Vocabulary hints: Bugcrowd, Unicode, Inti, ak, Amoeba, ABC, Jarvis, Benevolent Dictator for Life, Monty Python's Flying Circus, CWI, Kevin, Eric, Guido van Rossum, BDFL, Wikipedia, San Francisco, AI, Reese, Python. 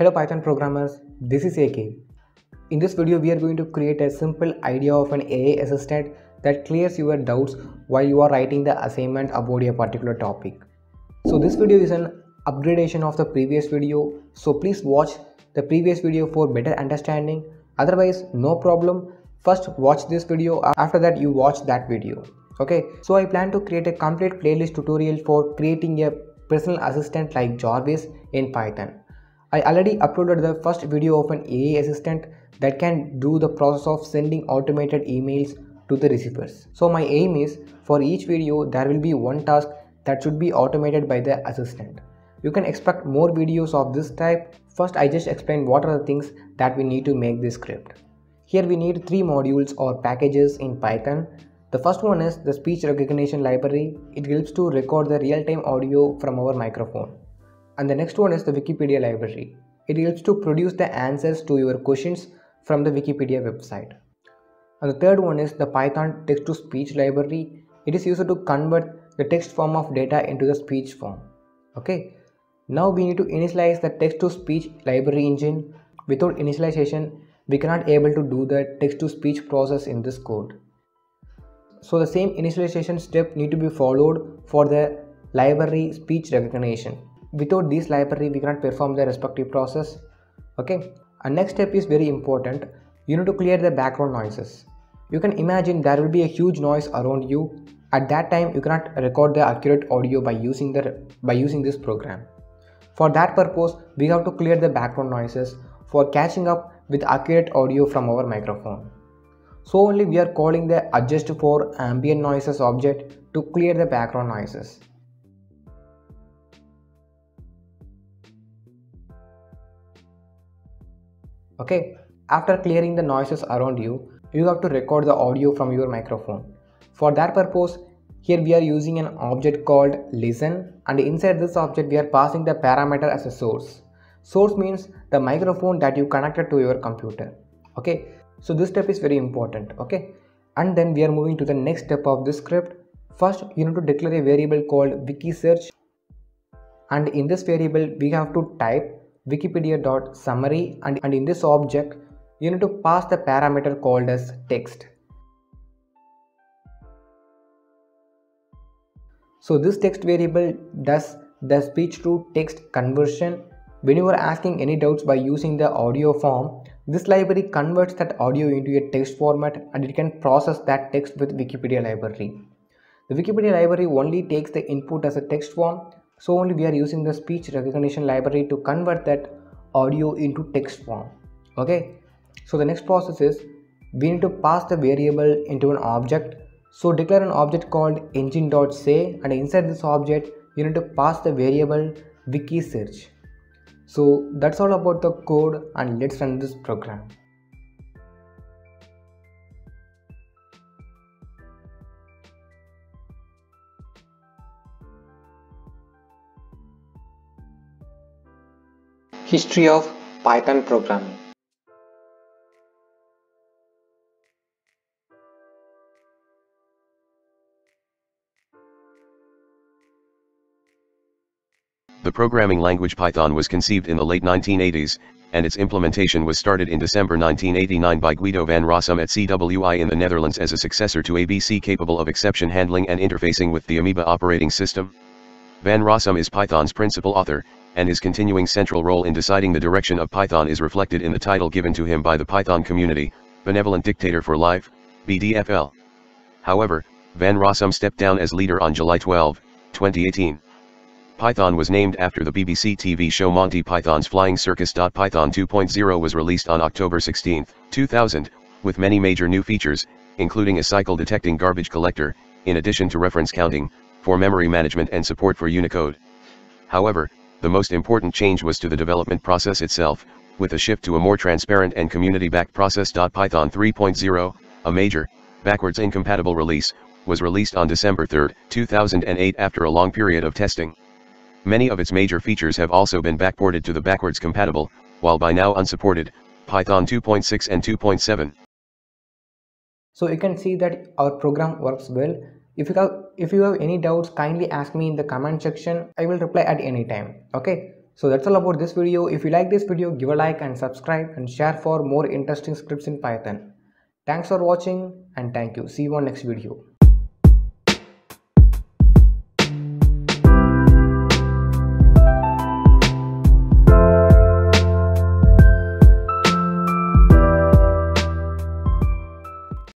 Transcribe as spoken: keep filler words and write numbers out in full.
Hello Python programmers, this is A K. In this video we are going to create a simple idea of an A I assistant that clears your doubts while you are writing the assignment about a particular topic. So this video is an upgradation of the previous video, so please watch the previous video for better understanding, otherwise no problem. First watch this video, after that you watch that video. Okay, so I plan to create a complete playlist tutorial for creating a personal assistant like Jarvis in Python. I already uploaded the first video of an A I assistant that can do the process of sending automated emails to the receivers. So my aim is, for each video there will be one task that should be automated by the assistant. You can expect more videos of this type. First I just explained what are the things that we need to make this script. Here we need three modules or packages in Python. The first one is the speech recognition library. It helps to record the real-time audio from our microphone. And the next one is the Wikipedia library. It helps to produce the answers to your questions from the Wikipedia website. And the third one is the Python text-to-speech library. It is used to convert the text form of data into the speech form. Okay. Now we need to initialize the text-to-speech library engine. Without initialization, we cannot able to do the text-to-speech process in this code. So the same initialization step need to be followed for the library speech recognition. Without this library we cannot perform the respective process. Okay, and next step is very important. You need to clear the background noises. You can imagine there will be a huge noise around you. At that time you cannot record the accurate audio by using the by using this program. For that purpose we have to clear the background noises for catching up with accurate audio from our microphone. So only we are calling the adjust for ambient noises object to clear the background noises. Okay, after clearing the noises around you, you have to record the audio from your microphone. For that purpose, here we are using an object called listen, and inside this object we are passing the parameter as a source. Source means the microphone that you connected to your computer. Okay, so this step is very important. Okay, and then we are moving to the next step of this script. First, you need to declare a variable called wikiSearch, and in this variable we have to type wikipedia.summary, and, and in this object you need to pass the parameter called as text. So this text variable does the speech to text conversion. When you are asking any doubts by using the audio form, this library converts that audio into a text format and it can process that text with Wikipedia library. The Wikipedia library only takes the input as a text form. So only we are using the speech recognition library to convert that audio into text form. Okay. So the next process is we need to pass the variable into an object. So declare an object called engine.say, and inside this object you need to pass the variable wikiSearch. So that's all about the code, and let's run this program. History of Python programming. The programming language Python was conceived in the late nineteen eighties, and its implementation was started in December nineteen eighty-nine by Guido van Rossum at C W I in the Netherlands as a successor to A B C, capable of exception handling and interfacing with the Amoeba operating system. Van Rossum is Python's principal author, and his continuing central role in deciding the direction of Python is reflected in the title given to him by the Python community, Benevolent Dictator for Life, B D F L. However, Van Rossum stepped down as leader on July twelfth, twenty eighteen. Python was named after the B B C T V show Monty Python's Flying Circus. Python two point oh was released on October sixteenth, two thousand, with many major new features, including a cycle-detecting garbage collector, in addition to reference counting, for memory management and support for Unicode. However, the most important change was to the development process itself, with a shift to a more transparent and community-backed process. Python three point oh, a major, backwards incompatible release, was released on December third, two thousand eight after a long period of testing. Many of its major features have also been backported to the backwards compatible, while by now unsupported, Python two point six and two point seven. So you can see that our program works well. If you have, if you have any doubts, kindly ask me in the comment section. I will reply at any time. Okay. So that's all about this video. If you like this video, give a like and subscribe and share for more interesting scripts in Python. Thanks for watching and thank you. See you on next video.